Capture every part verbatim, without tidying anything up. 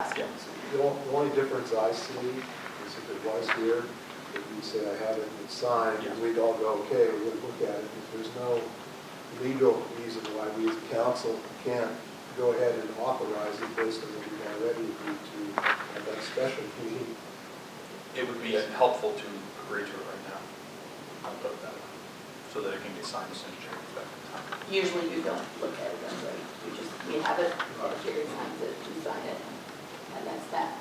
The only difference I see is if it was here, if you say I have it signed, yeah. We'd all go, okay, we would look at it. If there's no legal reason why we as council can't go ahead and authorize it based on what we've already agreed to at that special meeting. It would be helpful to agree to it right now. I'll put it that way. So that it can get signed as soon as you get back in time. Usually you don't look at it that way. You just, we have it, right. Period of time to sign it. And that's that.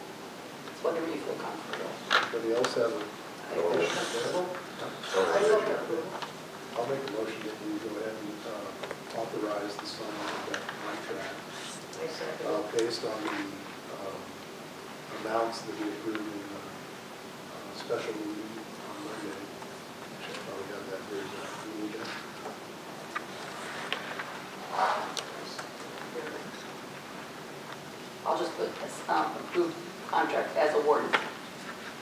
It's whatever you feel comfortable. Anybody else have a motion? I'll make a motion that we go ahead and uh, authorize the signing of that contract uh, based on the um, amounts that we approved in the uh, special meeting on Monday. Actually, I probably got that very good. I'll just put this um, approved contract as awarded.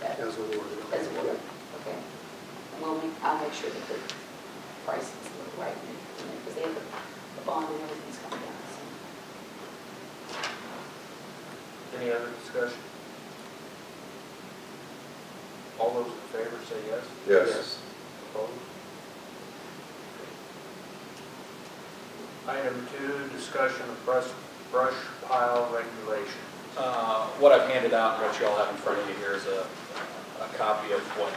That, as awarded. As awarded. Okay. And we'll make, I'll make sure that the price is right, because they have the, the bond and everything's coming down. So. Any other discussion? All those in favor say yes. Yes. Yes. Opposed? Item two, discussion of brush, brush pile regulation. Uh, what I've handed out and what you all have in front of you here is a, a copy of what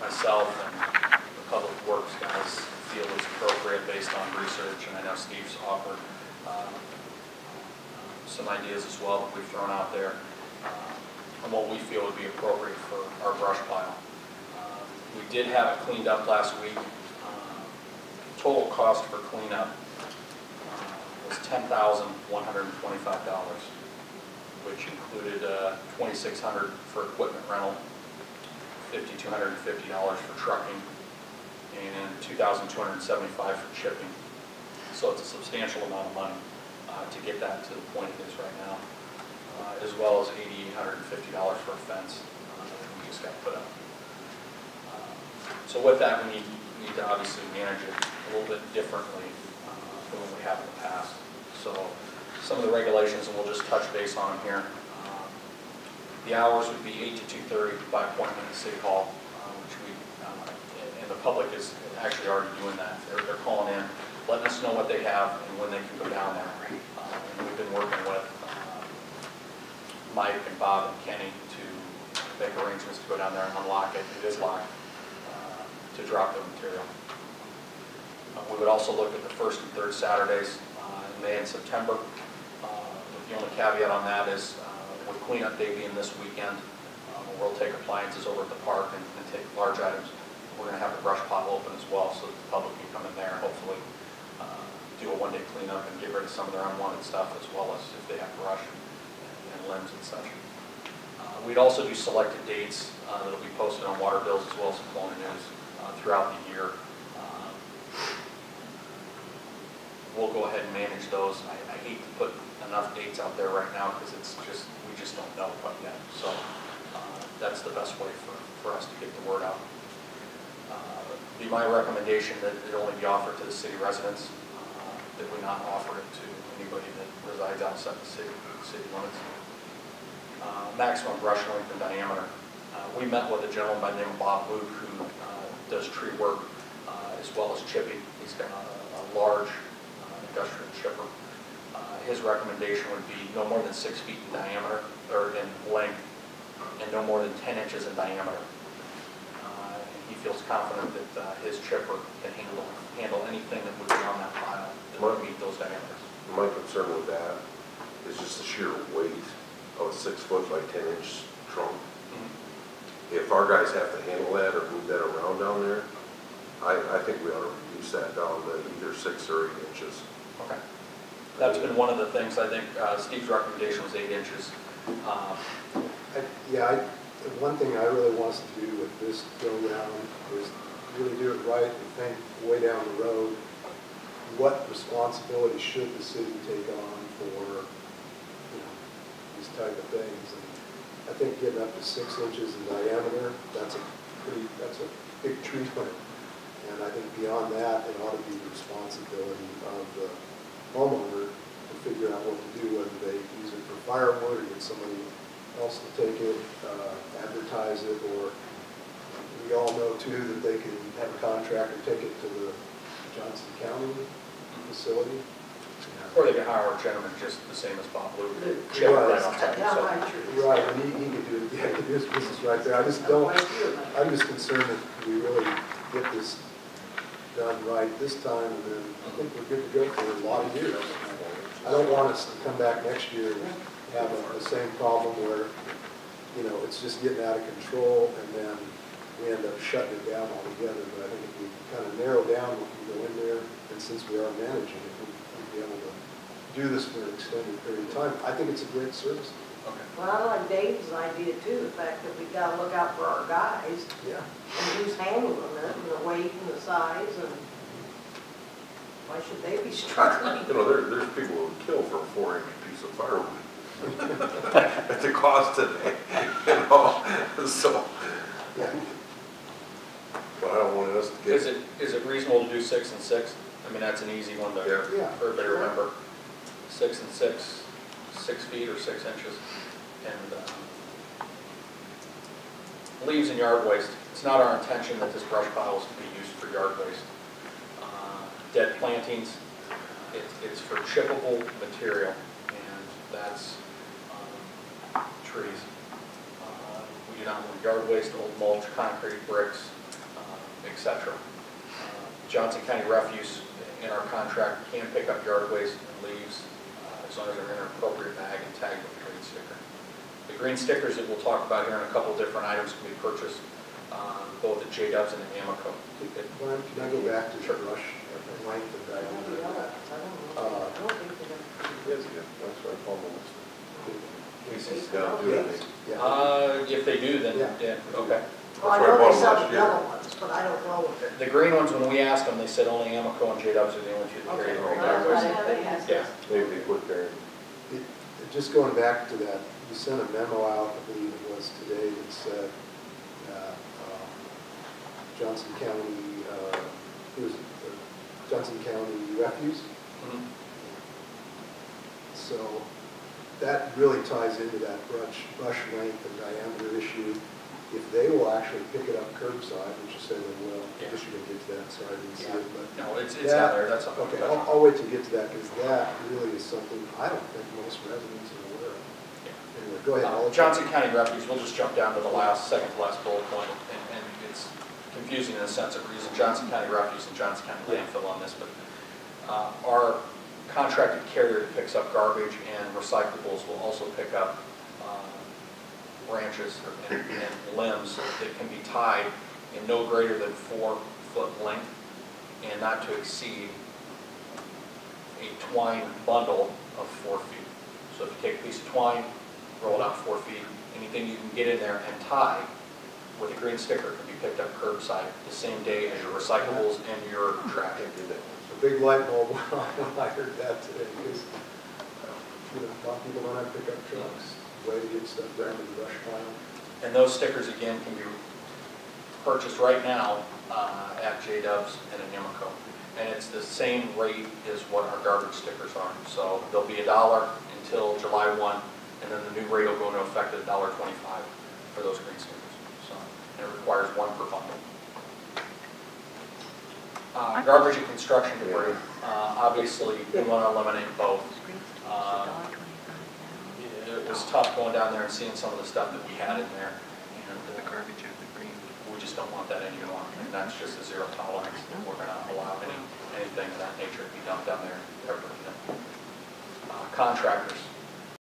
myself and the public works guys feel is appropriate based on research, and I know Steve's offered um, some ideas as well that we've thrown out there uh, on what we feel would be appropriate for our brush pile. Uh, we did have it cleaned up last week. Total cost for cleanup uh, was ten thousand one hundred twenty-five dollars, which included uh, twenty-six hundred dollars for equipment rental, five thousand two hundred fifty dollars for trucking, and two thousand two hundred seventy-five dollars for shipping. So it's a substantial amount of money uh, to get that to the point it is right now, uh, as well as eight thousand eight hundred fifty dollars for a fence uh, that we just got put up. Uh, so with that, we need need to obviously manage it a little bit differently uh, than what we have in the past. So some of the regulations, and we'll just touch base on them here. Um, the hours would be eight to two thirty by appointment at City Hall, uh, which we, uh, and the public is actually already doing that. They're, they're calling in, letting us know what they have and when they can go down there. Uh, and we've been working with uh, Mike and Bob and Kenny to make arrangements to go down there and unlock it. It is locked. To drop the material. Uh, we would also look at the first and third Saturdays uh, in May and September. Uh, the only caveat on that is uh, with cleanup day being this weekend, uh, we'll take appliances over at the park and, and take large items. We're going to have the brush pile open as well so that the public can come in there and hopefully uh, do a one day cleanup and get rid of some of their unwanted stuff, as well as if they have brush and, and limbs and such. Uh, we'd also do selected dates uh, that will be posted on water bills as well as the Kalona News. Uh, throughout the year. Um, we'll go ahead and manage those. I, I hate to put enough dates out there right now because it's just, we just don't know quite yet. So uh, that's the best way for, for us to get the word out. Uh, it'd be my recommendation that it only be offered to the city residents, uh, that we not offer it to anybody that resides outside the city, city limits. Uh, maximum brush length and diameter. Uh, we met with a gentleman by the name of Bob Luke who uh, does tree work uh, as well as chipping. He's got a, a large uh, industrial chipper. Uh, his recommendation would be no more than six feet in diameter or in length, and no more than ten inches in diameter. Uh, and he feels confident that uh, his chipper can handle handle anything that would be on that pile that might meet those diameters. My concern with that is just the sheer weight of a six foot by ten inch trunk. If our guys have to handle that or move that around down there, I, I think we ought to reduce that down to either six or eight inches. Okay. That's been one of the things I think uh, Steve's recommendation was eight inches. Um, I, yeah, I, one thing I really want us to do with this go down is really do it right and think way down the road, what responsibility should the city take on for, you know, these type of things. And I think getting up to six inches in diameter, that's a pretty, that's a big tree plant. And I think beyond that, it ought to be the responsibility of the homeowner to figure out what to do, whether they use it for firewood or get somebody else to take it, uh, advertise it, or we all know too that they can have a contractor take it to the Johnson County facility. Or they can hire a gentleman just the same as Bob Luke. Yeah, right, on top yeah, so. Right, and he, he could do it. Yeah, he could do his business right there. I just don't, I'm just concerned that we really get this done right this time, and then I think we're good to go for a lot of years. I don't want us to come back next year and have a, the same problem where, you know, it's just getting out of control, and then we end up shutting it down altogether. But I think if we kind of narrow down what we go in there, and since we are managing it, we be able to do this for an extended period of time. I think it's a great service. Okay. Well, I like Dave's idea too, the fact that we've got to look out for our guys. Yeah. And who's handling it, and the weight and the size, and why should they be struggling? You know, there, there's people who would kill for a four-inch piece of firewood at the cost today, you know. So, yeah. But I don't want us to get. Is it is it reasonable to do six and six? I mean, that's an easy one to yeah. Yeah. Everybody remember. Six and six, six feet or six inches. And uh, leaves and yard waste. It's not our intention that this brush pile is to be used for yard waste. Uh, dead plantings, it, it's for chippable material, and that's um, trees. Uh, we do not want yard waste, old mulch, concrete, bricks, uh, et cetera. Johnson County Refuse, in our contract, can pick up yard waste and leaves uh, as long as they're in an appropriate bag and tagged with a green sticker. The green stickers that we'll talk about here in a couple different items can be purchased, um, both at J-Dubs and at Amoco. Can, can I go back to sure. the brush at length and dive into that? Uh, yes, yeah, that's what I call them. Yeah. Uh, if they do, then yeah. Yeah. Okay. Well, I know they sell the yellow ones, but I don't know if the green ones, when we asked them, they said only Amoco and J-Dubs are the only two that carry the green yard waste. Yeah, they would carry it. Just going back to that, you sent a memo out, I believe it was today, that said uh, um, Johnson County, uh, who is it? Uh, Johnson County Refuse. Mm-hmm. So that really ties into that brush, brush length and diameter issue. If they will actually pick it up curbside, which you say they will, yeah. I guess you didn't get to that, so I didn't see yeah. it. But no, it's, it's that, out there. That's not okay. I'll, I'll wait to get to that, because that really is something I don't think most residents are aware of. Yeah. Anyway, go ahead. Uh, Johnson County Refuse. We'll just jump down to the last second to last bullet point, and, and it's confusing in the sense of we're using Johnson County Refuse and Johnson County Landfill yeah. on this, but uh, our contracted carrier that picks up garbage and recyclables will also pick up. Branches and, and limbs that can be tied in no greater than four foot length and not to exceed a twine bundle of four feet. So if you take a piece of twine, roll it out four feet, anything you can get in there and tie with a green sticker can be picked up curbside the same day as your recyclables and your trash. A big light bulb went on when I heard that today because you know, a lot of people don't have pickup trucks. Way to get stuff down to the brush pile. And those stickers, again, can be purchased right now uh, at J-Dubs and at Amoco. And it's the same rate as what our garbage stickers are. So they'll be a dollar until July first, and then the new rate will go into effect at one dollar twenty-five for those green stickers. So, and it requires one per bundle. Uh, garbage and construction debris. Uh, obviously, we want to eliminate both. Uh, It was tough going down there and seeing some of the stuff that we had in there. And the garbage and the green. We just don't want that any longer. And that's just a zero tolerance. We're going to allow any, anything of that nature to be dumped down there. Uh, contractors.